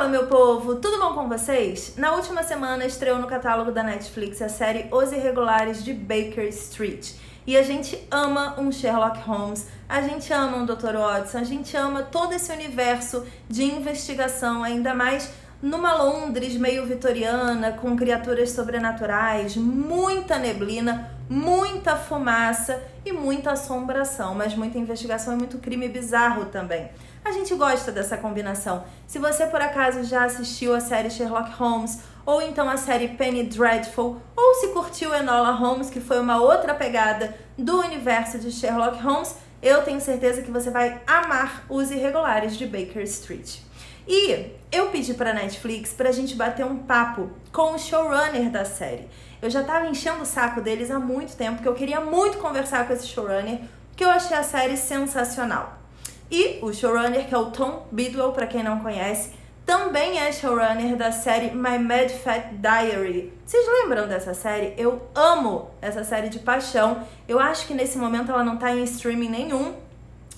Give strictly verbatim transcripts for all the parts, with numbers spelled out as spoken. Fala, meu povo! Tudo bom com vocês? Na última semana estreou no catálogo da Netflix a série Os Irregulares de Baker Street. E a gente ama um Sherlock Holmes, a gente ama um doutor Watson, a gente ama todo esse universo de investigação, ainda mais numa Londres meio vitoriana, com criaturas sobrenaturais, muita neblina, muita fumaça e muita assombração, mas muita investigação e muito crime bizarro também. A gente gosta dessa combinação. Se você por acaso já assistiu a série Sherlock Holmes, ou então a série Penny Dreadful, ou se curtiu Enola Holmes, que foi uma outra pegada do universo de Sherlock Holmes, eu tenho certeza que você vai amar Os Irregulares de Baker Street. E eu pedi para a Netflix para a gente bater um papo com o showrunner da série. Eu já estava enchendo o saco deles há muito tempo, porque eu queria muito conversar com esse showrunner, porque eu achei a série sensacional. E o showrunner, que é o Tom Bidwell, para quem não conhece, também é showrunner da série My Mad Fat Diary. Vocês lembram dessa série? Eu amo essa série de paixão. Eu acho que nesse momento ela não está em streaming nenhum,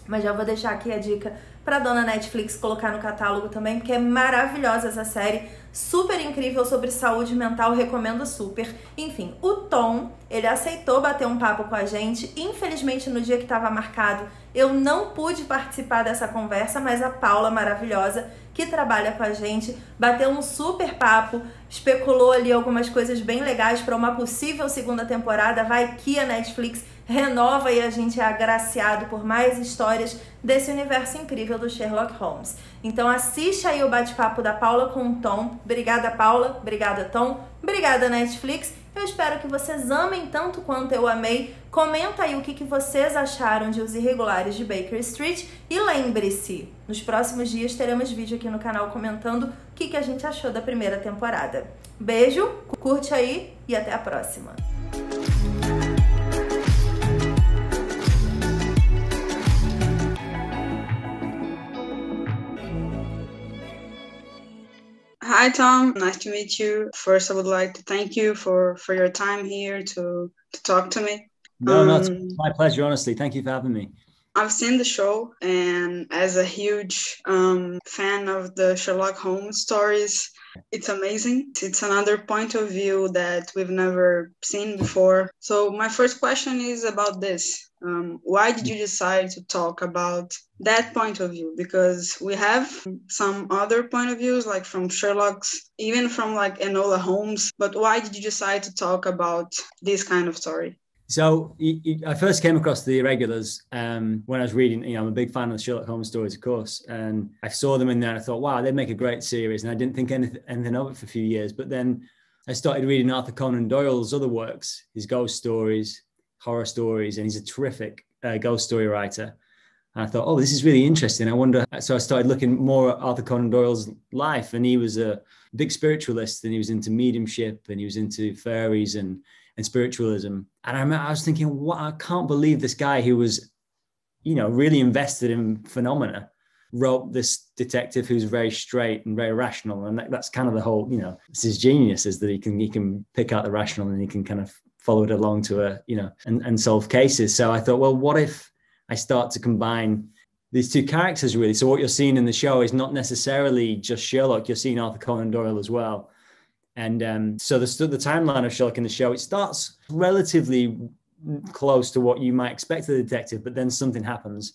mas já vou deixar aqui a dica para a dona Netflix colocar no catálogo também, porque é maravilhosa essa série, super incrível, sobre saúde mental, recomendo super. Enfim, o Tom, ele aceitou bater um papo com a gente. Infelizmente, no dia que estava marcado, eu não pude participar dessa conversa, mas a Paula, maravilhosa, que trabalha com a gente, bateu um super papo, especulou ali algumas coisas bem legais para uma possível segunda temporada. Vai que a Netflix renova e a gente é agraciado por mais histórias desse universo incrível do Sherlock Holmes. Então assiste aí o bate-papo da Paula com o Tom. Obrigada, Paula. Obrigada, Tom. Obrigada, Netflix. Eu espero que vocês amem tanto quanto eu amei. Comenta aí o que, que vocês acharam de Os Irregulares de Baker Street. E lembre-se, nos próximos dias teremos vídeo aqui no canal comentando o que, que a gente achou da primeira temporada. Beijo, curte aí e até a próxima. Hi, Tom. Nice to meet you. First, I would like to thank you for, for your time here to, to talk to me. No, um, no, it's my pleasure, honestly. Thank you for having me. I've seen the show, and as a huge um, fan of the Sherlock Holmes stories, it's amazing. It's another point of view that we've never seen before. So my first question is about this. Um, why did you decide to talk about that point of view? Because we have some other point of views, like from Sherlock's, even from like Enola Holmes. But why did you decide to talk about this kind of story? So I first came across the Irregulars um, when I was reading, you know, I'm a big fan of the Sherlock Holmes stories, of course, and I saw them in there and I thought, wow, they'd make a great series. And I didn't think anything, anything of it for a few years. But then I started reading Arthur Conan Doyle's other works, his ghost stories, horror stories, and he's a terrific uh, ghost story writer. And I thought, oh, this is really interesting. I wonder. So I started looking more at Arthur Conan Doyle's life, and he was a big spiritualist, and he was into mediumship, and he was into fairies and, and spiritualism. And I remember I was thinking, wow, I can't believe this guy who was, you know, really invested in phenomena wrote this detective who's very straight and very rational. And that, that's kind of the whole, you know, it's his genius, is that he can, he can pick out the rational and he can kind of follow it along to a, you know, and, and solve cases. So I thought, well, what if I start to combine these two characters, really? So what you're seeing in the show is not necessarily just Sherlock, you're seeing Arthur Conan Doyle as well. And um, so the, the timeline of Sherlock in the show, it starts relatively close to what you might expect of the detective, but then something happens.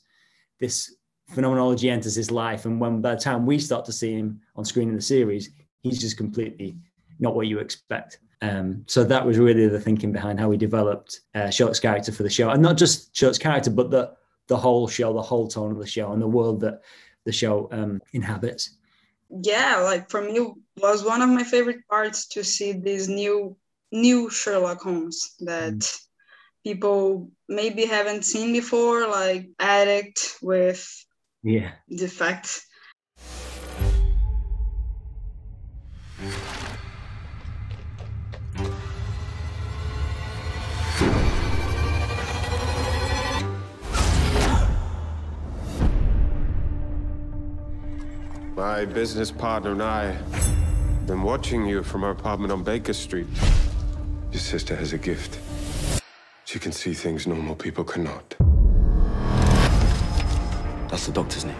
This phenomenology enters his life. And when by the time we start to see him on screen in the series, he's just completely not what you expect. Um, so that was really the thinking behind how we developed uh, Sherlock's character for the show. And not just Sherlock's character, but the, the whole show, the whole tone of the show and the world that the show um, inhabits. Yeah, like for me, it was one of my favorite parts to see these new, new Sherlock Holmes that mm. people maybe haven't seen before, like addict with yeah. defects. My business partner and I have been watching you from our apartment on Baker Street. Your sister has a gift. She can see things normal people cannot. That's the doctor's name.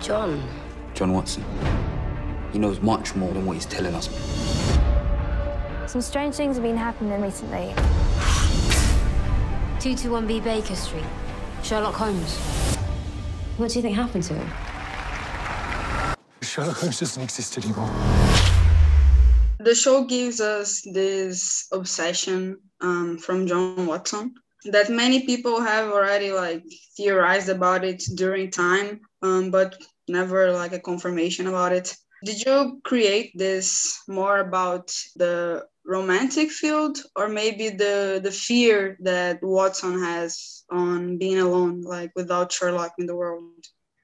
John. John Watson. He knows much more than what he's telling us. Some strange things have been happening recently. two twenty-one B Baker Street. Sherlock Holmes. What do you think happened to him? Sherlock Holmes doesn't exist anymore. The show gives us this obsession um, from John Watson that many people have already like theorized about it during time, um, but never like a confirmation about it. Did you create this more about the romantic field, or maybe the, the fear that Watson has on being alone, like without Sherlock in the world?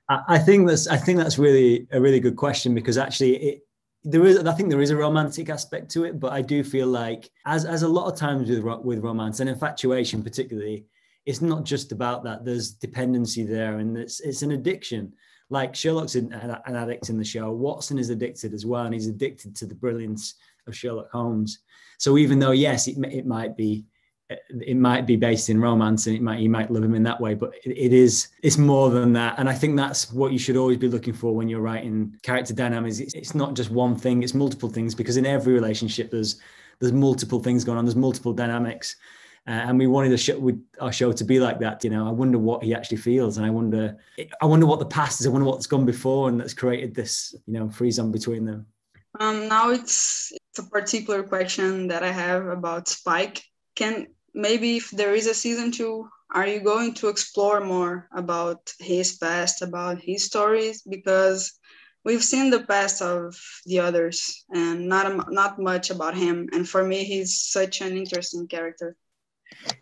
I think that's I think that's really a really good question, because actually it there is I think there is a romantic aspect to it, but I do feel like as as a lot of times with with romance and infatuation particularly, it's not just about that. There's dependency there, and it's it's an addiction. Like Sherlock's an, an addict in the show. Watson is addicted as well, and he's addicted to the brilliance of Sherlock Holmes. So even though, yes, it, it might be it might be based in romance, and it might you might love him in that way, but it, it is it's more than that. And I think that's what you should always be looking for when you're writing character dynamics. It's, it's not just one thing; it's multiple things, because in every relationship, there's there's multiple things going on. There's multiple dynamics. Uh, and we wanted a show, we, our show to be like that. You know, I wonder what he actually feels, and I wonder, I wonder what the past is. I wonder what's gone before, and that's created this, you know, frisson between them. Um, now it's, it's a particular question that I have about Spike. Can maybe if there is a season two, are you going to explore more about his past, about his stories? Because we've seen the past of the others, and not not much about him. And for me, he's such an interesting character.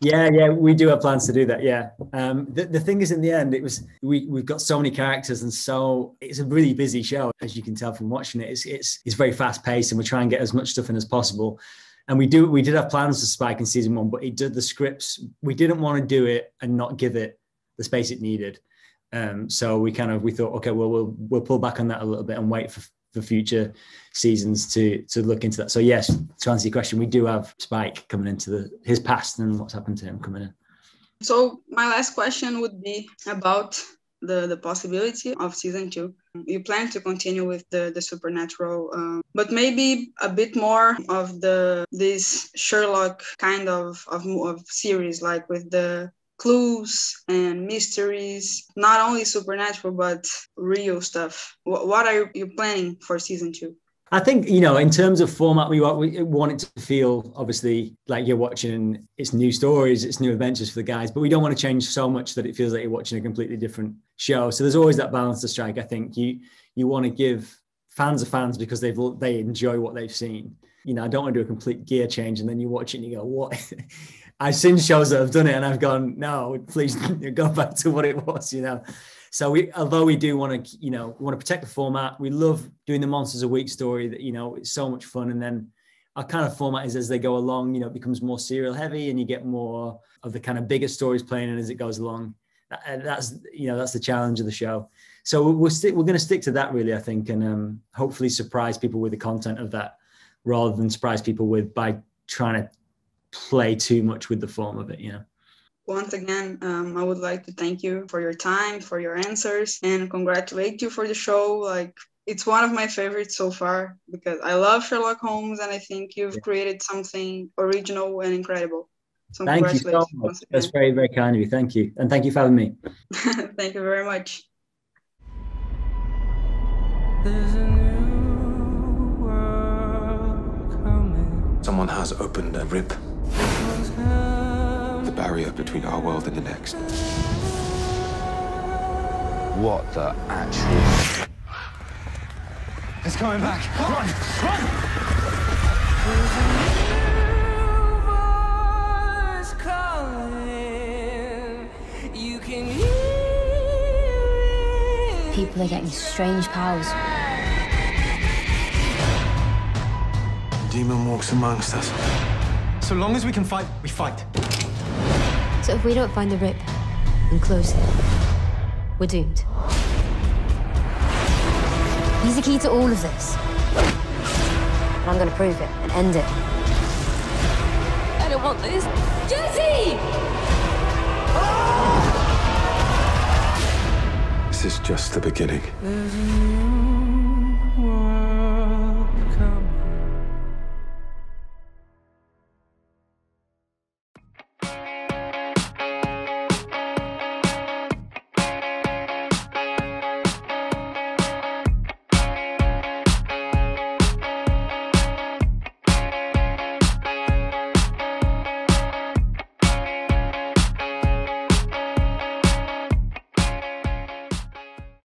Yeah, yeah, we do have plans to do that. Yeah, um, the the thing is, in the end, it was we we've got so many characters, and so it's a really busy show, as you can tell from watching it. It's it's it's very fast paced, and we try and get as much stuff in as possible. And we do we did have plans for Spike in season one, but it did the scripts. We didn't want to do it and not give it the space it needed. Um, so we kind of we thought, okay, well we'll we'll pull back on that a little bit and wait for. for future seasons to to look into that. So yes, to answer your question, we do have Spike coming into the his past and what's happened to him coming in. So my last question would be about the the possibility of season two. You plan to continue with the the supernatural, um, but maybe a bit more of the this Sherlock kind of, of of series, like with the clues and mysteries, not only supernatural but real stuff. What are you planning for season two? I think, you know, in terms of format, we want we want it to feel obviously like you're watching it's new stories, it's new adventures for the guys, but we don't want to change so much that it feels like you're watching a completely different show. So there's always that balance to strike. I think you you want to give fans are fans because they've they enjoy what they've seen. You know, I don't want to do a complete gear change and then you watch it and you go, what? I've seen shows that have done it and I've gone, no, please go back to what it was, you know. So we, although we do want to, you know, we want to protect the format. We love doing the Monsters a Week story that, you know, it's so much fun. And then our kind of format is as they go along, you know, it becomes more serial heavy and you get more of the kind of bigger stories playing in as it goes along. That, that's, you know, that's the challenge of the show. So we'll stick, we're going to stick to that really, I think, and um, hopefully surprise people with the content of that, rather than surprise people with by trying to play too much with the form of it, you know. Once again, um, I would like to thank you for your time, for your answers, and congratulate you for the show. Like, it's one of my favorites so far because I love Sherlock Holmes, and I think you've yeah. created something original and incredible. So thank you so much. That's very, very kind of you. Thank you. And thank you for having me. Thank you very much. Someone has opened a rip. The barrier between our world and the next. What the actual... It's coming back. Run! Run! People are getting strange powers. Demon walks amongst us. So long as we can fight, we fight. So if we don't find the rip and close it, we're doomed. He's the key to all of this. And I'm going to prove it and end it. I don't want this. Jesse! Ah! This is just the beginning.